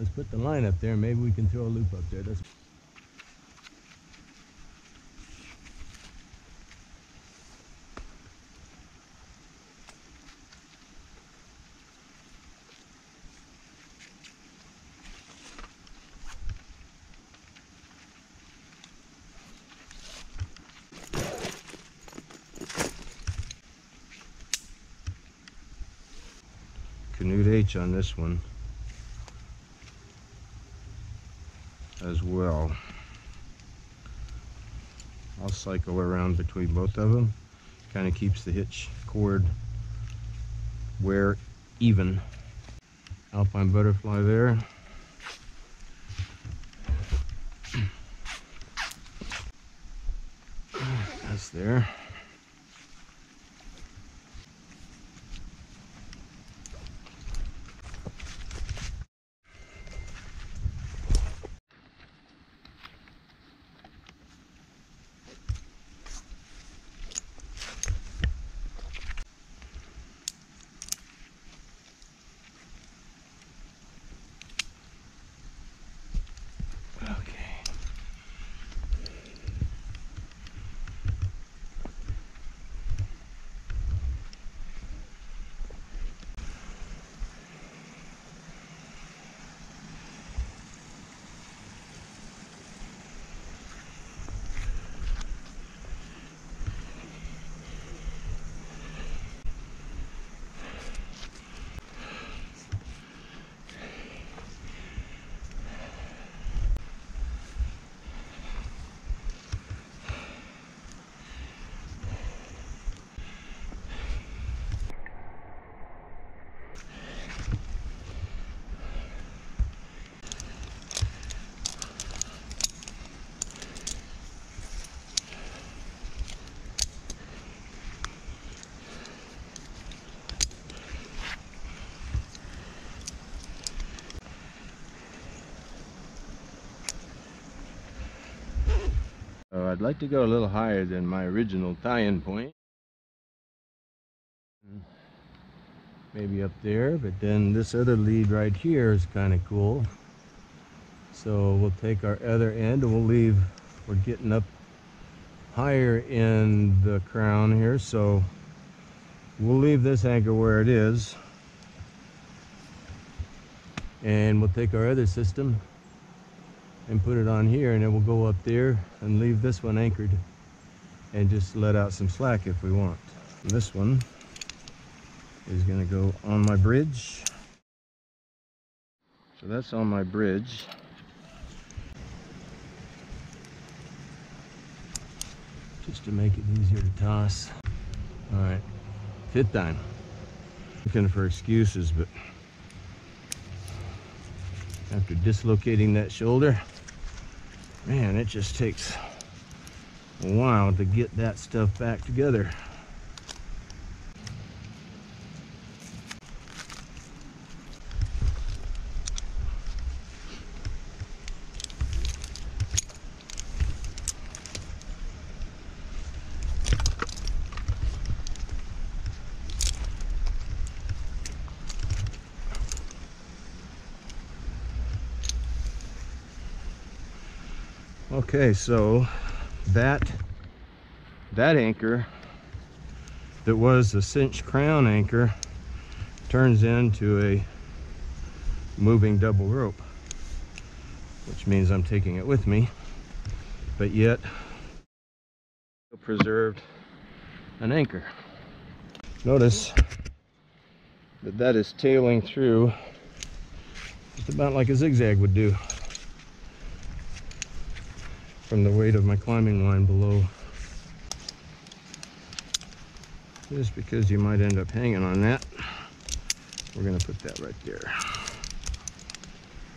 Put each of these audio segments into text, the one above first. Let's put the line up there. Maybe we can throw a loop up there. That's Canute H on this one as well. I'll cycle around between both of them. Kind of keeps the hitch cord wear even. Alpine butterfly there. That's there. I'd like to go a little higher than my original tie-in point. Maybe up there, but then this other lead right here is kind of cool. So we'll take our other end and we'll leave. We're getting up higher in the crown here, so we'll leave this anchor where it is. And we'll take our other system and put it on here, and then we'll go up there and leave this one anchored and just let out some slack if we want. And this one is going to go on my bridge. So that's on my bridge. Just to make it easier to toss. All right, fit time. Looking for excuses, but after dislocating that shoulder, man, it just takes a while to get that stuff back together. Okay, so that anchor that was the cinch crown anchor turns into a moving double rope, which means I'm taking it with me, but yet preserved an anchor. Notice that that is tailing through just about like a zigzag would do, from the weight of my climbing line below, just because you might end up hanging on that. We're gonna put that right there.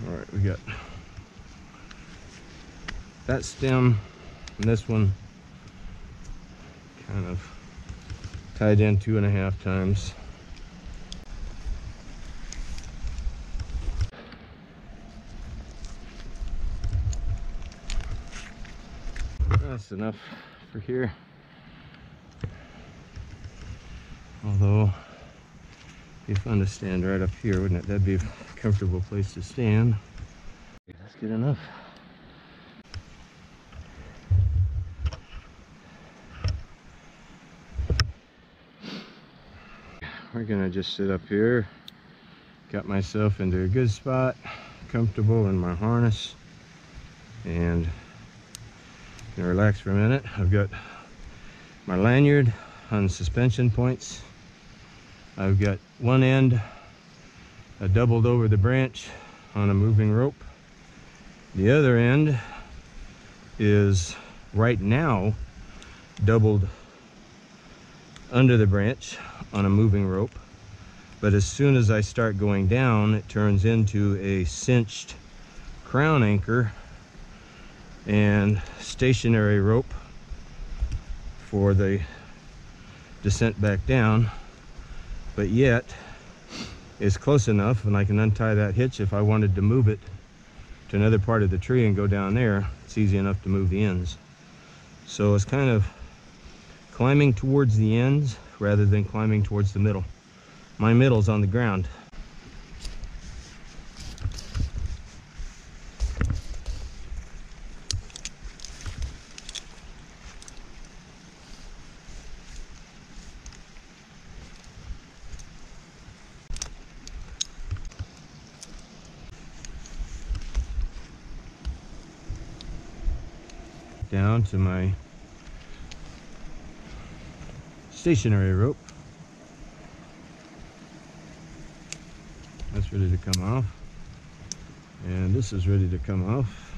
All right, we got that stem and this one kind of tied in 2.5 times. That's enough for here, although it'd be fun to stand right up here, wouldn't it? That'd be a comfortable place to stand. That's good enough. We're gonna just sit up here. Got myself into a good spot, comfortable in my harness, and gonna relax for a minute. I've got my lanyard on suspension points. I've got one end doubled over the branch on a moving rope. The other end is right now doubled under the branch on a moving rope, but as soon as I start going down, it turns into a cinched crown anchor and stationary rope for the descent back down, but yet is close enough, and I can untie that hitch if I wanted to move it to another part of the tree and go down there. It's easy enough to move the ends. So it's kind of climbing towards the ends rather than climbing towards the middle. My middle's on the ground. Down to my stationary rope. That's ready to come off, and this is ready to come off.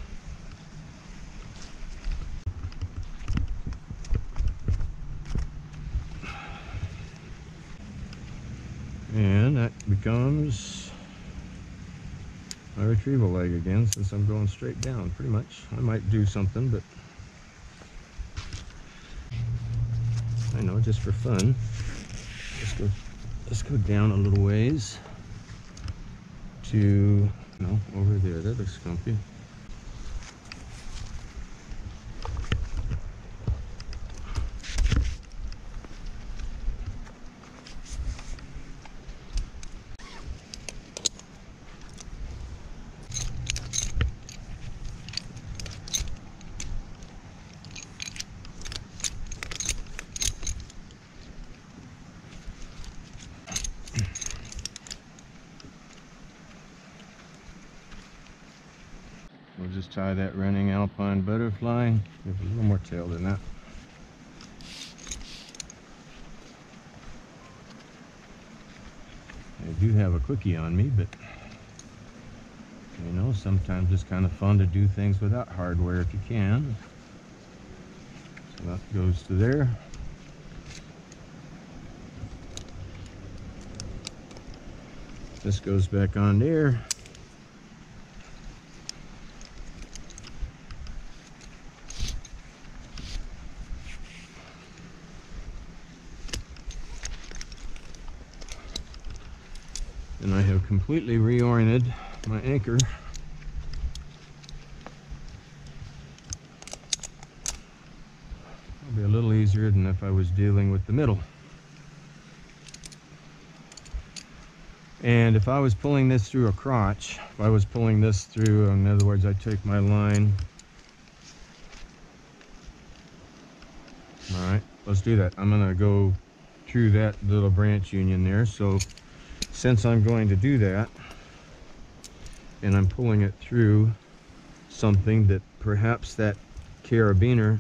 And that becomes my retrieval leg again, since I'm going straight down pretty much. I might do something, but I know, just for fun. Let's go down a little ways to, no, over there. That looks comfy. We'll just tie that running alpine butterfly. Give it a little more tail than that. I do have a quickie on me, but you know, sometimes it's kind of fun to do things without hardware if you can. So that goes to there. This goes back on there. And I have completely reoriented my anchor. It'll be a little easier than if I was dealing with the middle. And if I was pulling this through a crotch, if I was pulling this through, in other words, I take my line. All right, let's do that. I'm gonna go through that little branch union there. So since I'm going to do that, and I'm pulling it through something that perhaps that carabiner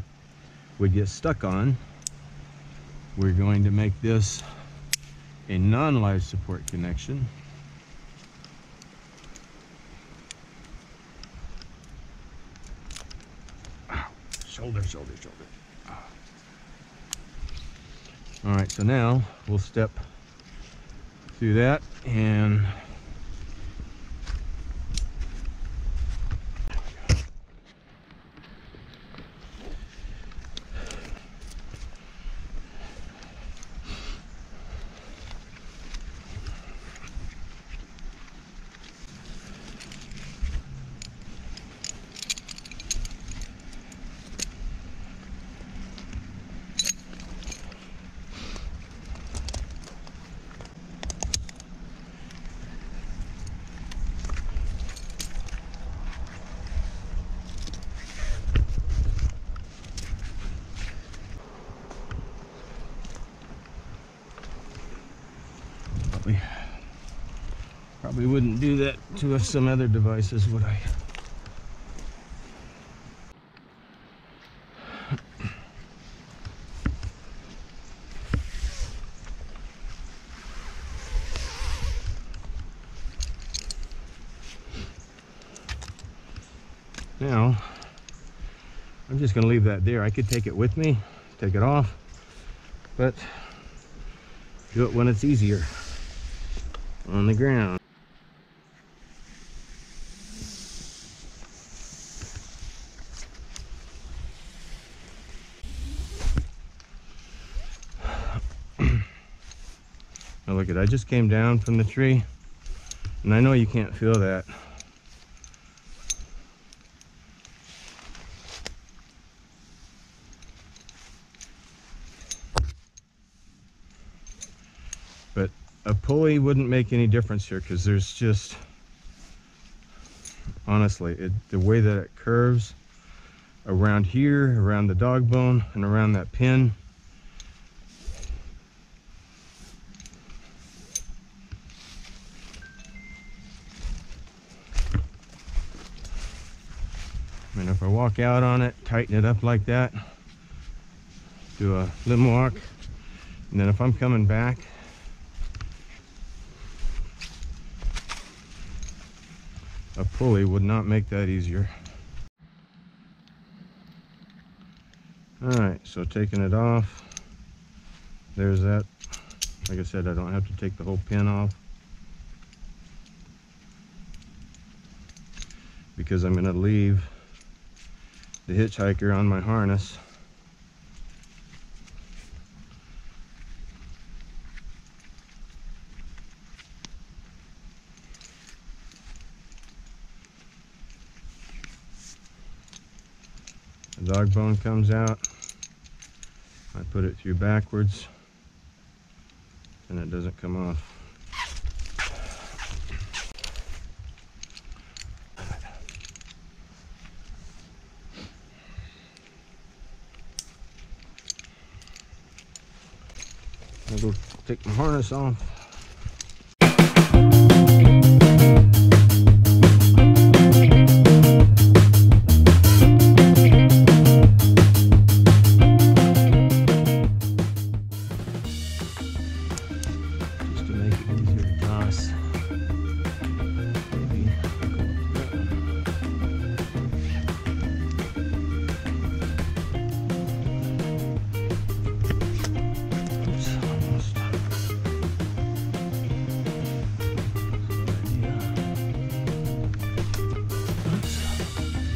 would get stuck on, we're going to make this a non-life support connection. Ow. Shoulder, shoulder, shoulder. Ow. All right, so now we'll step through that, and Probably wouldn't do that to some other devices, would I? Now, I'm just gonna leave that there. I could take it with me, take it off, but do it when it's easier on the ground. Now look at, I just came down from the tree, and I know you can't feel that. But a pulley wouldn't make any difference here, because there's just, honestly, the way that it curves around here, around the dog bone, and around that pin. I mean, if I walk out on it, tighten it up like that, do a limb walk, and then if I'm coming back, a pulley would not make that easier. All right, so taking it off, there's that. Like I said, I don't have to take the whole pin off, because I'm going to leave the hitchhiker on my harness. The dog bone comes out, I put it through backwards, and it doesn't come off. I'll go take my harness off.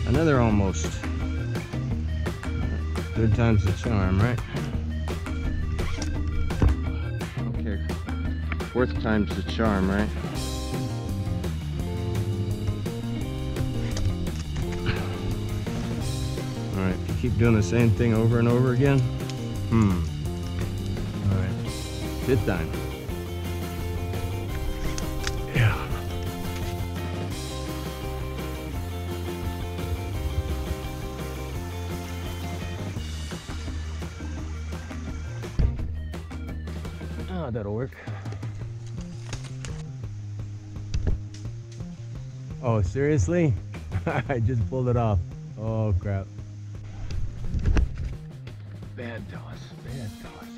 Another almost. Third time's the charm, right? Okay. Fourth time's the charm, right? All right, if you keep doing the same thing over and over again, all right, fifth time. Oh, that'll work. Oh, seriously? I just pulled it off. Oh, crap. Bad toss, bad toss.